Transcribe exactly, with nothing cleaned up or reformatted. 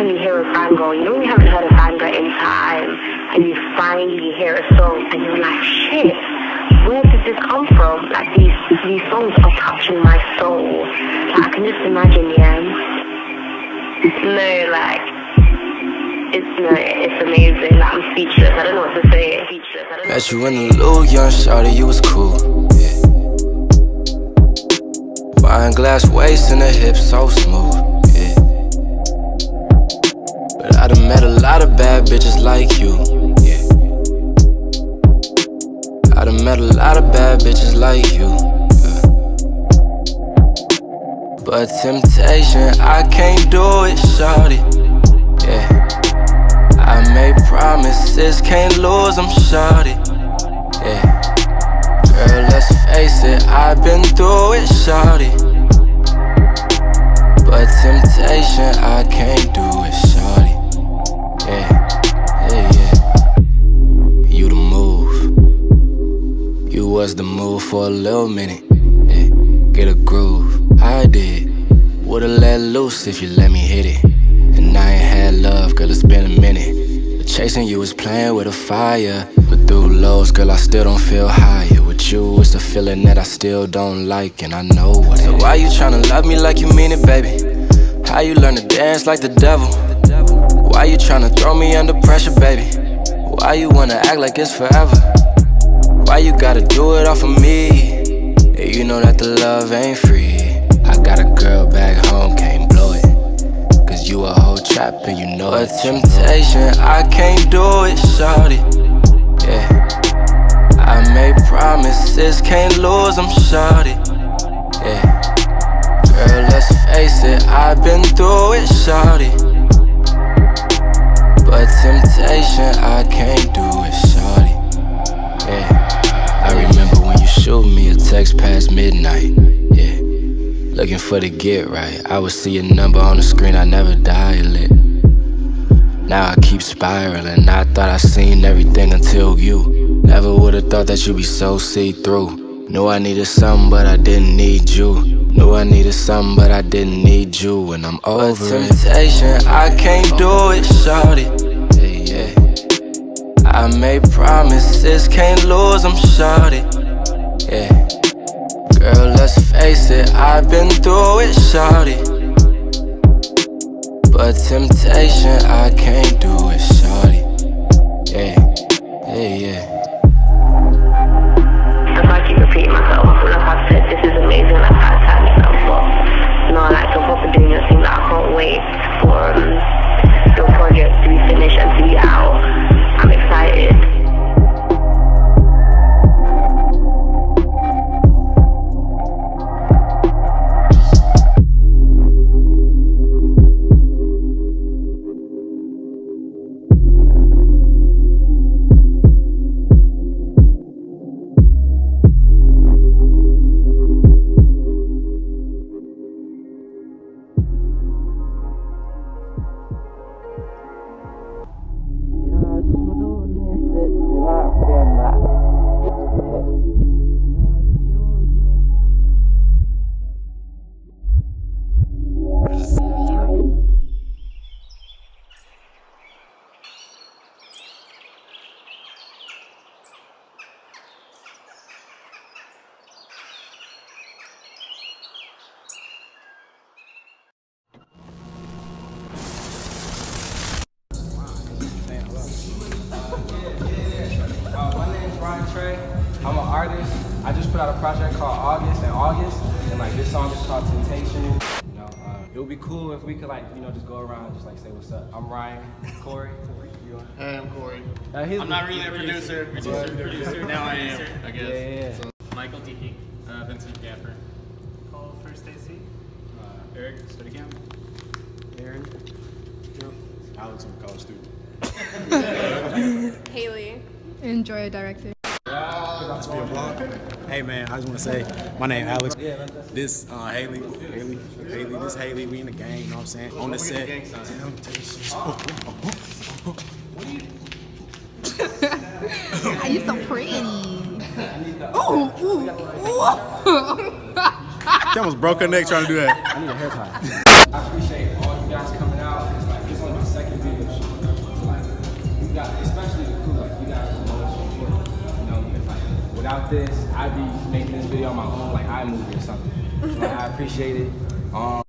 time you hear a song go, you know, you haven't heard a song in time, and you finally hear a song, and you're like, shit, where did this come from? Like, these these songs are touching my soul. Like, I can just imagine, yeah. No, like, it's no, it's amazing. Like, I'm speechless. I don't know what to say. Speechless. I don't know. Met you in the Lou, young shawty, you was cool. Wine glass waist and the hips so smooth, yeah. But I done met a lot of bad bitches like you, yeah. I done met a lot of bad bitches like you, yeah. But temptation, I can't do it, shawty, yeah. I made promises, can't lose them, shawty, yeah. Girl, let's face it, I've been through it, shawty. But temptation, I can't do it, shawty. Yeah, yeah, yeah. You the move. You was the move for a little minute, yeah. Get a groove, I did. Would've let loose if you let me hit it. And I ain't had love, girl, it's been a minute. But chasing you is playing with a fire. But through lows, girl, I still don't feel higher. With you, it's a feeling that I still don't like, and I know what. So why you tryna love me like you mean it, baby? How you learn to dance like the devil? Why you tryna throw me under pressure, baby? Why you wanna act like it's forever? Why you gotta do it all for me? And you know that the love ain't free. I got a girl back home, can't blow it, cause you a whole trap and you know it. But temptation, I can't do it, shawty. Yeah. I made promises, can't lose them, shawty. Yeah. Girl, let's face it, I've been through it, shawty. But temptation, I can't do it, shawty. Yeah. I remember when you shoot me a text past midnight. Yeah. Looking for the get right. I would see a number on the screen, I never dial it. Now I keep spiraling. I thought I seen everything until you. Never would've thought that you'd be so see-through. Knew I needed something, but I didn't need you. Knew I needed something, but I didn't need you. And I'm over it. But temptation, I can't do it, shawty. Yeah, yeah. I made promises, can't lose them, shawty. Yeah. Girl, let's face it, I've been through it, shawty. But temptation, I can't do it, shawty. Yeah, yeah, yeah. If I keep repeating myself, like I said, this is amazing, like five times now, but no, like, I'm hoping doing your thing, like, I can't wait for um, your project to be finished and to be out. I'm excited. I'm an artist. I just put out a project called August and August, and like this song is called Temptations. You know, uh, it would be cool if we could like, you know, just go around and just like say what's up. I'm Ryan Corey. Hey, I'm Corey. Uh, I'm not really a producer. Producer, producer, producer. Now I am, I guess. Yeah, yeah. So, Michael D Heek, uh, Vincent Gaffer, Cole First A C, uh, Eric Study so Camp, Aaron, yeah. Alex, I'm a college student. Hayley, enjoy a director. Hey man, I just want to say, my name is Alex. This uh, Hayley, Hayley, Hayley, this Hayley, we in the gang, you know what I'm saying? On the set. Are you so pretty? Ooh, ooh, ooh. She almost broke her neck trying to do that. I need a hair tie. I appreciate all you guys coming out. It's like, it's on Without this, I'd be making this video on my own, like iMovie or something. So, like, I appreciate it. Um,